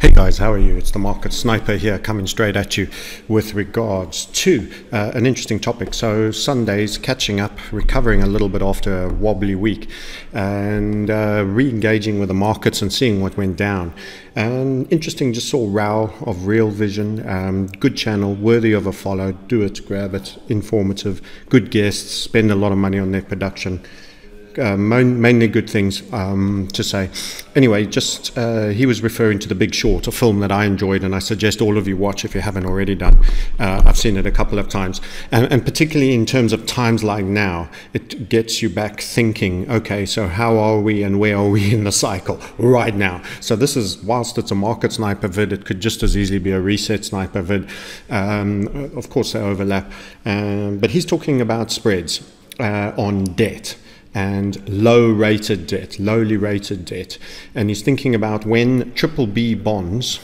Hey guys, how are you? It's the Market Sniper here, coming straight at you with regards to an interesting topic. So Sunday's catching up, recovering a little bit after a wobbly week, and re-engaging with the markets and seeing what went down. And interesting, just saw Rao of Real Vision, good channel, worthy of a follow, do it, grab it, informative, good guests, spend a lot of money on their production. Mainly good things to say. Anyway, just he was referring to The Big Short, a film that I enjoyed, and I suggest all of you watch if you haven't already done. I've seen it a couple of times, and particularly in terms of times like now, it gets you back thinking, okay, so how are we and where are we in the cycle right now? So this is, whilst it's a market sniper vid, it could just as easily be a reset sniper vid. Of course they overlap, but he's talking about spreads on debt, and lowly rated debt, and he's thinking about when BBB bonds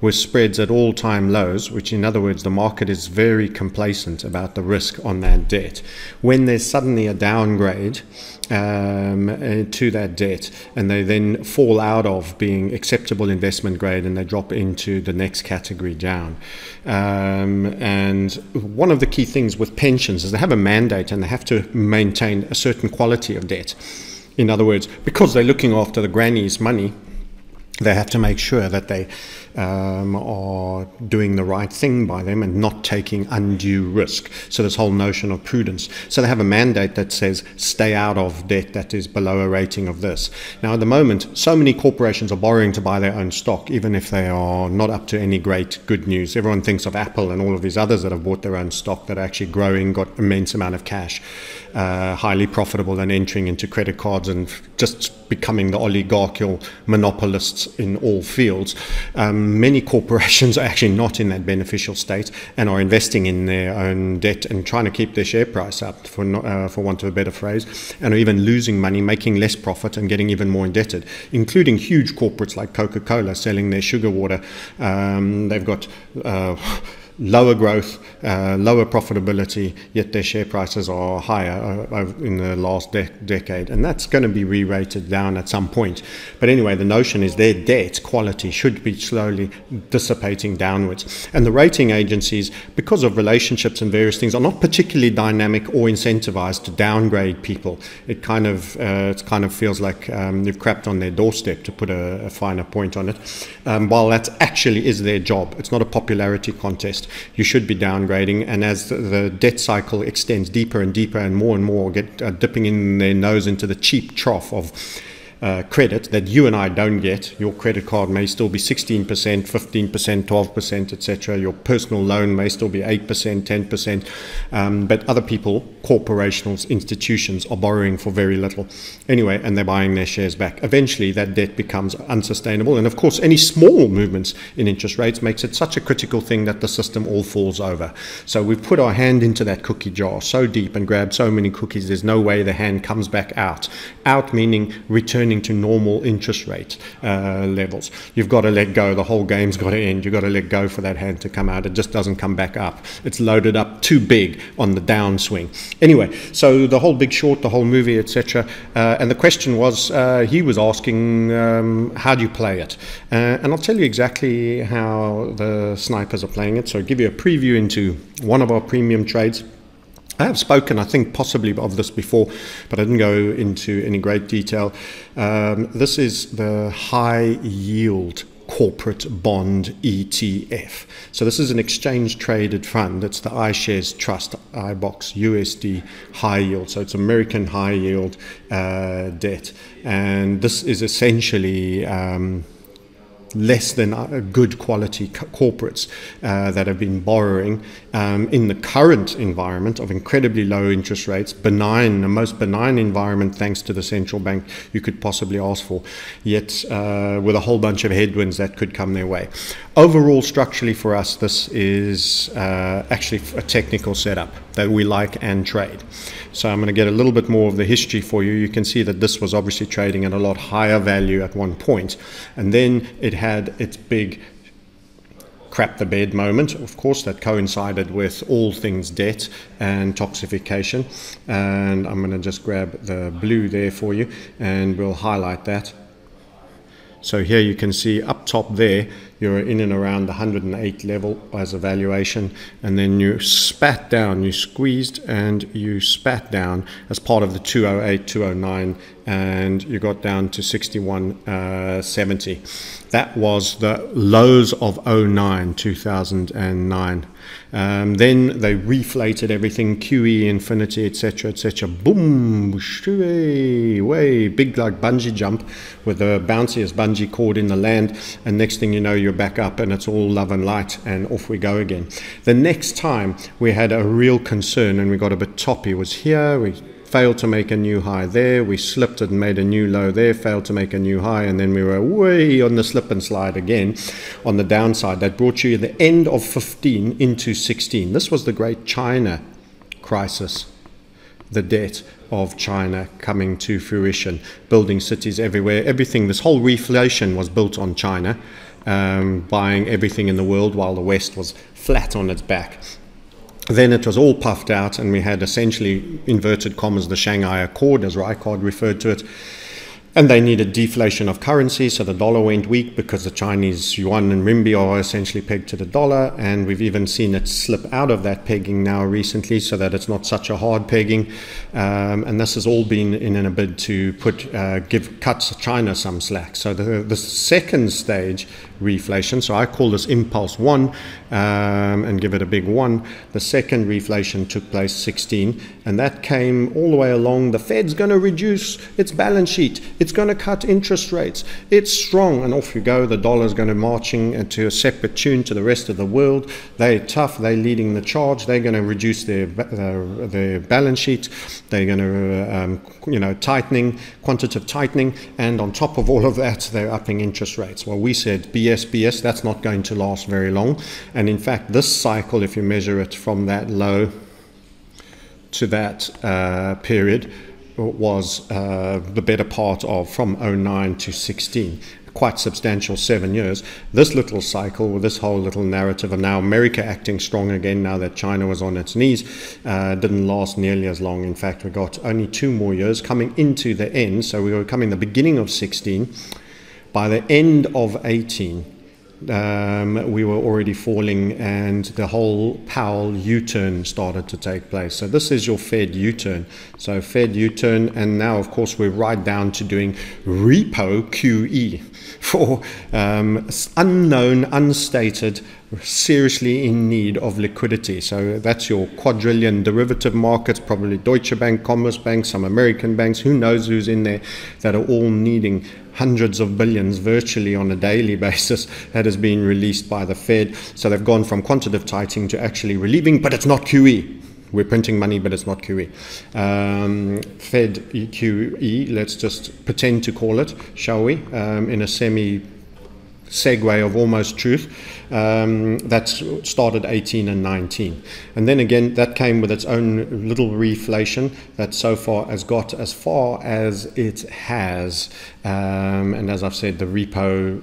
with spreads at all-time lows, which in other words the market is very complacent about the risk on that debt, when there's suddenly a downgrade to that debt and they then fall out of being acceptable investment grade and they drop into the next category down. And one of the key things with pensions is they have a mandate and they have to maintain a certain quality of debt. In other words, because they're looking after the granny's money, they have to make sure that they are doing the right thing by them and not taking undue risk. So this whole notion of prudence. So they have a mandate that says stay out of debt that is below a rating of this. Now at the moment, so many corporations are borrowing to buy their own stock, even if they are not up to any great good news. Everyone thinks of Apple and all of these others that have bought their own stock that are actually growing, got immense amount of cash, highly profitable, and entering into credit cards and just becoming the oligarchical monopolists in all fields. Many corporations are actually not in that beneficial state and are investing in their own debt and trying to keep their share price up, for want of a better phrase, and are even losing money, making less profit and getting even more indebted, including huge corporates like Coca-Cola selling their sugar water. They've got lower growth, lower profitability, yet their share prices are higher in the last decade, and that's going to be re-rated down at some point. But anyway, the notion is their debt quality should be slowly dissipating downwards, and the rating agencies, because of relationships and various things, are not particularly dynamic or incentivized to downgrade people. It kind of feels like you've crapped on their doorstep, to put a finer point on it, while that actually is their job. It's not a popularity contest. You should be downgrading, and as the debt cycle extends deeper and deeper, and more get dipping in their nose into the cheap trough of credit that you and I don't get. Your credit card may still be 16%, 15%, 12%, etc. Your personal loan may still be 8%, 10%, but other people, corporations, institutions, are borrowing for very little. Anyway, and they're buying their shares back. Eventually, that debt becomes unsustainable, and of course, any small movements in interest rates makes it such a critical thing that the system all falls over. So we've put our hand into that cookie jar so deep and grabbed so many cookies, there's no way the hand comes back out. Out meaning returning to normal interest rate levels. You've got to let go. The whole game's got to end. You've got to let go for that hand to come out. It just doesn't come back up. It's loaded up too big on the downswing. Anyway, so the whole Big Short, the whole movie, etc. And the question was, he was asking, how do you play it? And I'll tell you exactly how the snipers are playing it. So I'll give you a preview into one of our premium trades. I have spoken, I think, possibly of this before, but I didn't go into any great detail. This is the high yield corporate bond ETF. So this is an exchange traded fund. It's the iShares Trust iBox USD high yield. So it's American high yield debt. And this is essentially less than good quality corporates that have been borrowing in the current environment of incredibly low interest rates, benign, the most benign environment thanks to the central bank you could possibly ask for, yet with a whole bunch of headwinds that could come their way. Overall, structurally for us, this is actually a technical setup that we like and trade. So I'm going to get a little bit more of the history for you. You can see that this was obviously trading at a lot higher value at one point, and then it had its big crap the bed moment, of course, that coincided with all things debt and toxification. And I'm going to just grab the blue there for you, and we'll highlight that. So here you can see up top there, you're in and around the 108 level as a valuation, and then you spat down, you squeezed and you spat down as part of the 208, 209, and you got down to 61.70. That was the lows of 09, 2009. Then they reflated everything, QE, infinity, etc., etc. Boom, shoo, way, big like bungee jump with the bounciest bungee cord in the land, and next thing you know, you're back up and it's all love and light, and off we go again. The next time we had a real concern and we got a bit toppy was here. We failed to make a new high there, we slipped and made a new low there, failed to make a new high, and then we were way on the slip and slide again on the downside. That brought you the end of 15 into 16. This was the great China crisis, the debt of China coming to fruition, building cities everywhere, everything. This whole reflation was built on China, buying everything in the world while the West was flat on its back. Then it was all puffed out, and we had essentially, inverted commas, the Shanghai Accord, as Reichard referred to it. And they needed deflation of currency, so the dollar went weak because the Chinese yuan and renminbi are essentially pegged to the dollar, and we've even seen it slip out of that pegging now recently so that it's not such a hard pegging, and this has all been in a bid to put cut China some slack. So the second stage reflation, so I call this impulse one, and give it a big one. The second reflation took place 16, and that came all the way along. The Fed's going to reduce its balance sheet, it's going to cut interest rates, it's strong, and off you go. The dollar's going to marching to a separate tune to the rest of the world. They're tough, they're leading the charge, they're going to reduce their balance sheet, they're going to tightening, quantitative tightening, and on top of all of that, they're upping interest rates. Well, we said BS, BS, that's not going to last very long. And in fact, this cycle, if you measure it from that low to that period, was the better part of from 09 to 16, quite substantial 7 years. This little cycle, with this whole little narrative of now America acting strong again now that China was on its knees, didn't last nearly as long. In fact, we got only 2 more years coming into the end. So we were coming the beginning of 16. By the end of 18, we were already falling, and the whole Powell U-turn started to take place. So this is your Fed U-turn. So Fed U-turn, and now of course we're right down to doing repo QE for unknown, unstated, seriously in need of liquidity. So that's your quadrillion derivative markets, probably Deutsche Bank, Commerzbank, some American banks, who knows who's in there, that are all needing hundreds of billions virtually on a daily basis that has been released by the Fed. So they've gone from quantitative tightening to actually relieving, but it's not QE. We're printing money, but it's not QE. Fed QE, let's just pretend to call it, shall we, in a semi-segue of almost truth. That started 18 and 19. And then again, that came with its own little reflation that so far has got as far as it has. And as I've said, the repo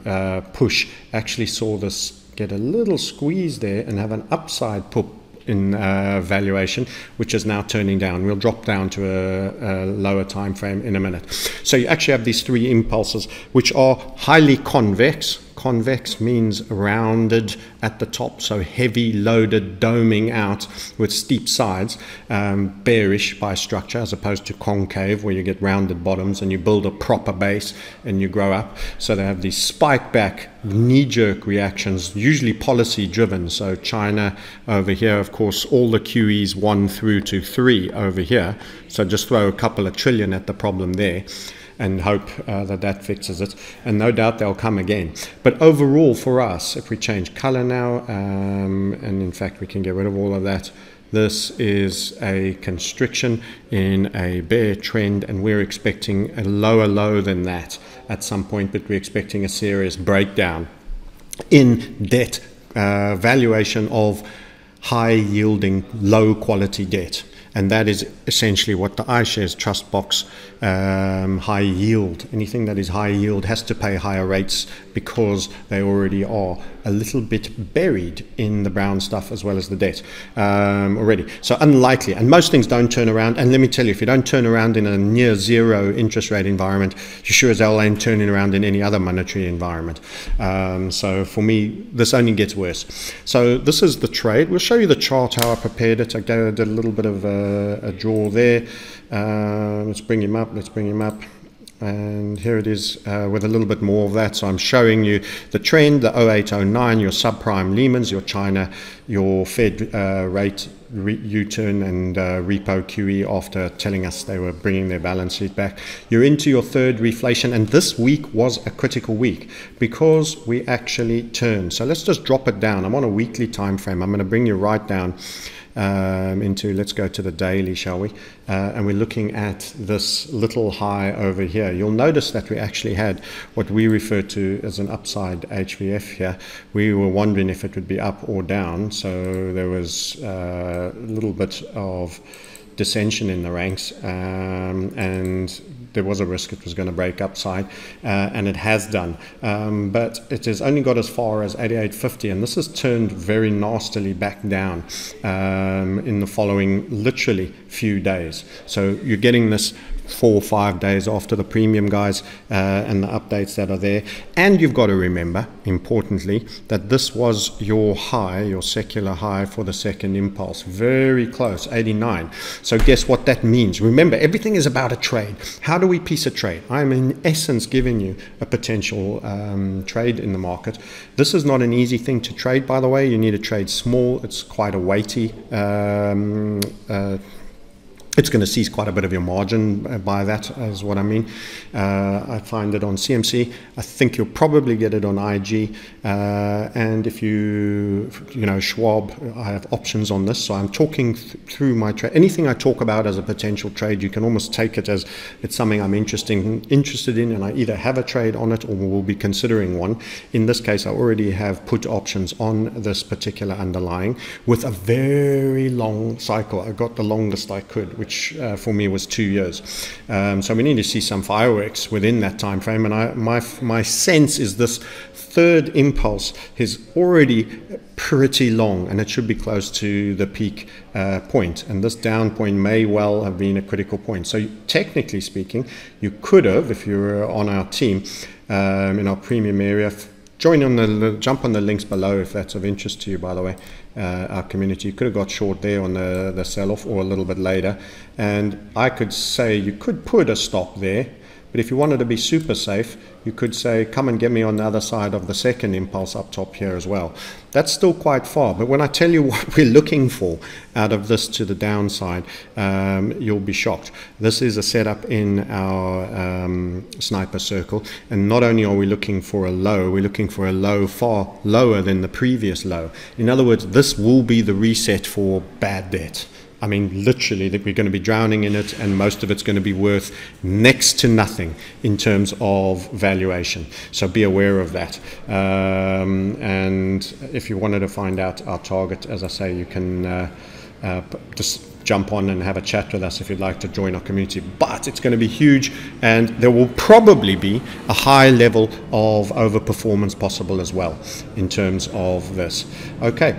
push actually saw this get a little squeeze there and have an upside pop in valuation, which is now turning down. We'll drop down to a lower time frame in a minute. So you actually have these three impulses, which are highly convex. Convex means rounded at the top, so heavy loaded, doming out with steep sides, bearish by structure, as opposed to concave, where you get rounded bottoms and you build a proper base and you grow up. So they have these spike back, knee-jerk reactions, usually policy driven. So China over here, of course, all the QEs 1 through to 3 over here. So just throw a couple of trillion at the problem there and hope that fixes it, and no doubt they'll come again. But overall for us, if we change color now, and in fact we can get rid of all of that, this is a constriction in a bear trend, and we're expecting a lower low than that at some point, but we're expecting a serious breakdown in debt, valuation of high yielding, low quality debt. And that is essentially what the iShares Trust box high yield, anything that is high yield has to pay higher rates because they already are a little bit buried in the brown stuff as well as the debt already. So unlikely, and most things don't turn around. And let me tell you, if you don't turn around in a near zero interest rate environment, you sure as hell ain't turning around in any other monetary environment. So for me, this only gets worse. So this is the trade. We'll show you the chart, how I prepared it. I did a little bit of a draw there. Let's bring him up. Let's bring him up. And here it is with a little bit more of that. So I'm showing you the trend, the 0809, your subprime Lehman's, your China, your Fed rate U-turn and repo QE after telling us they were bringing their balance sheet back. You're into your third reflation, and this week was a critical week because we actually turned. So let's just drop it down. I'm on a weekly time frame. I'm going to bring you right down into, let's go to the daily, shall we? And we're looking at this little high over here. You'll notice that we actually had what we refer to as an upside HVF here. We were wondering if it would be up or down, so there was a little bit of dissension in the ranks, and there was a risk it was going to break upside, and it has done, but it has only got as far as 88.50, and this has turned very nastily back down in the following literally few days. So you're getting this 4 or 5 days after the premium, guys, and the updates that are there. And you've got to remember, importantly, that this was your high, your secular high for the second impulse, very close, 89. So guess what that means? Remember, everything is about a trade. How do we piece a trade? I'm in essence giving you a potential trade in the market. This is not an easy thing to trade, by the way. You need to trade small. It's quite a weighty it's going to seize quite a bit of your margin by that, is what I mean. I find it on CMC. I think you'll probably get it on IG. And if you know, Schwab, I have options on this. So I'm talking through my trade. Anything I talk about as a potential trade, you can almost take it as it's something I'm interested in, and I either have a trade on it or will be considering one. In this case, I already have put options on this particular underlying with a very long cycle. I got the longest I could, which for me was 2 years. So we need to see some fireworks within that time frame, and my sense is this third impulse is already pretty long, and it should be close to the peak point, and this down point may well have been a critical point. So technically speaking, you could have, if you were on our team in our premium area, jump on the links below if that's of interest to you, by the way, our community. You could have got short there on the sell-off or a little bit later, and I could say you could put a stop there, but if you wanted to be super safe, you could say come and get me on the other side of the second impulse up top here as well. That's still quite far, but when I tell you what we're looking for out of this to the downside, you'll be shocked. This is a setup in our sniper circle, and not only are we looking for a low, we're looking for a low far lower than the previous low. In other words, this will be the reset for bad debt. I mean, literally, that we're going to be drowning in it, and most of it's going to be worth next to nothing in terms of valuation. So be aware of that. And if you wanted to find out our target, as I say, you can just jump on and have a chat with us if you'd like to join our community. But it's going to be huge, and there will probably be a high level of overperformance possible as well in terms of this. Okay,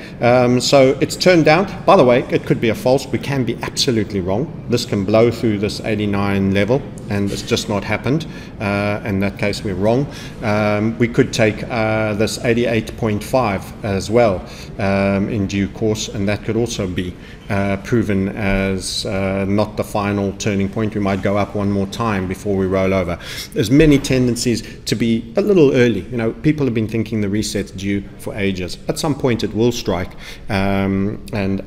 so it's turned down. By the way, it could be a false. We can be absolutely wrong. This can blow through this 89 level, and it's just not happened. In that case, we're wrong. We could take this 88.5 as well in due course, and that could also be proven as not the final turning point. We might go up one more time before we roll over. There's many tendencies to be a little early. You know, people have been thinking the reset's due for ages. At some point it will strike, and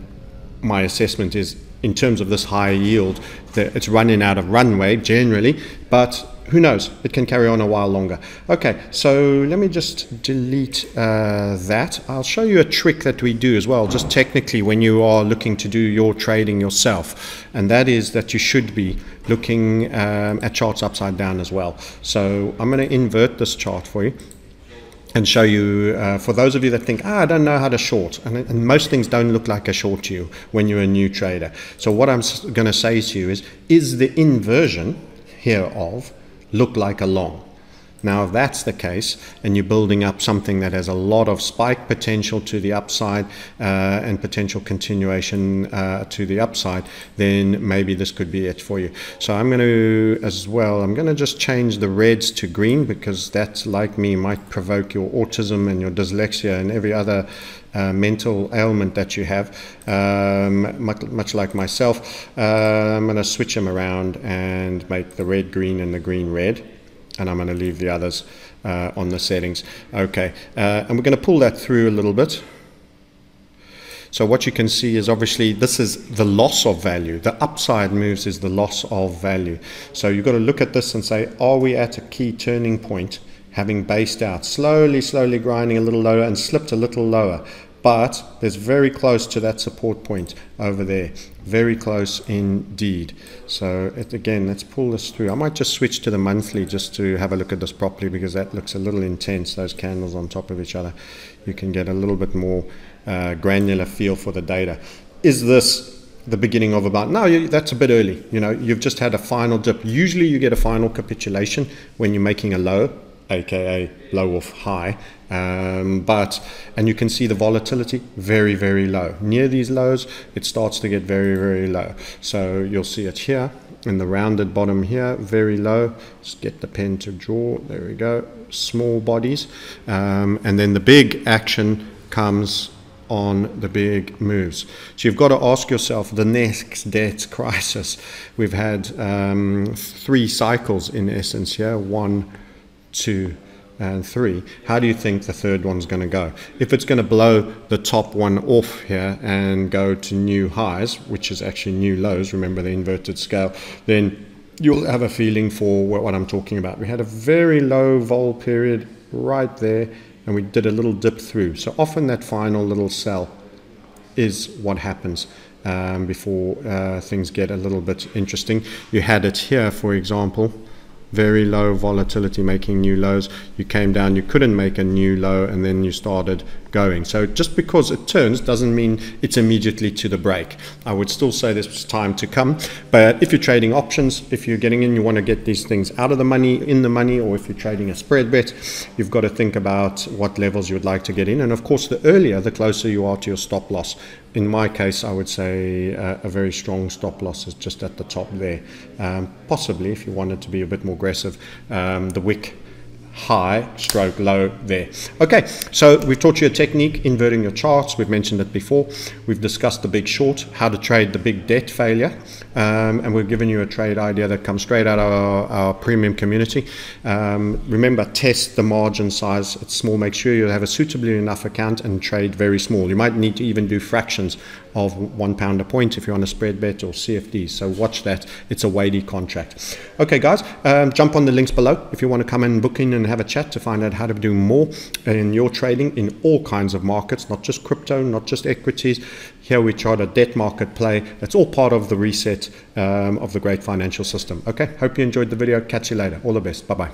my assessment is in terms of this high yield that it's running out of runway generally, but who knows, it can carry on a while longer. Okay, so let me just delete that. I'll show you a trick that we do as well, just technically, when you are looking to do your trading yourself, and that is that you should be looking at charts upside down as well. So I'm going to invert this chart for you. and show you, for those of you that think, I don't know how to short, and most things don't look like a short to you when you're a new trader. So what I'm going to say to you is the inversion hereof look like a long? Now, if that's the case, and you're building up something that has a lot of spike potential to the upside and potential continuation to the upside, then maybe this could be it for you. So I'm going to, as well, I'm going to just change the reds to green, because that, like me, might provoke your autism and your dyslexia and every other mental ailment that you have, much like myself. I'm going to switch them around and make the red green and the green red. And I'm going to leave the others on the settings. Okay, and we're going to pull that through a little bit. So what you can see is obviously this is the loss of value. The upside moves is the loss of value. So you've got to look at this and say, are we at a key turning point, having based out, slowly, slowly grinding a little lower and slipped a little lower? But there's very close to that support point over there. Very close indeed. So again, let's pull this through. I might just switch to the monthly just to have a look at this properly, because that looks a little intense, those candles on top of each other. You can get a little bit more granular feel for the data. Is this the beginning of a bounce? No, that's a bit early. You know, you've just had a final dip. Usually you get a final capitulation when you're making a low, aka low off high, and you can see the volatility very, very low. Near these lows, it starts to get very, very low. So you'll see it here in the rounded bottom here, very low. Just get the pen to draw, there we go, small bodies. And then the big action comes on the big moves. So you've got to ask yourself, the next debt crisis. We've had three cycles in essence here, 1, 2, and 3. How do you think the third one's going to go? If it's going to blow the top one off here and go to new highs, which is actually new lows, remember the inverted scale, then you'll have a feeling for what I'm talking about. We had a very low vol period right there, and we did a little dip through. So often that final little sell is what happens before things get a little bit interesting. You had it here, for example, very low volatility, making new lows. You came down, you couldn't make a new low, and then you started going. So just because it turns doesn't mean it's immediately to the break. I would still say there's time to come, but if you're trading options, if you're getting in, you want to get these things out of the money, in the money, or if you're trading a spread bet, you've got to think about what levels you would like to get in. And of course, the earlier, the closer you are to your stop loss. In my case, I would say a very strong stop loss is just at the top there. Possibly, if you wanted to be a bit more aggressive, the wick high stroke low there. Okay, so we've taught you a technique, inverting your charts. We've mentioned it before. We've discussed the big short, how to trade the big debt failure, and we've given you a trade idea that comes straight out of our premium community. Remember, test the margin size. It's small. Make sure you have a suitably enough account and trade very small. You might need to even do fractions of £1 a point if you're on a spread bet or CFD. So watch that. It's a weighty contract. Okay, guys, jump on the links below if you want to come and book in and have a chat to find out how to do more in your trading in all kinds of markets, not just crypto, not just equities. Here we chart a debt market play. That's all part of the reset of the great financial system. Okay, hope you enjoyed the video. Catch you later. All the best. Bye-bye.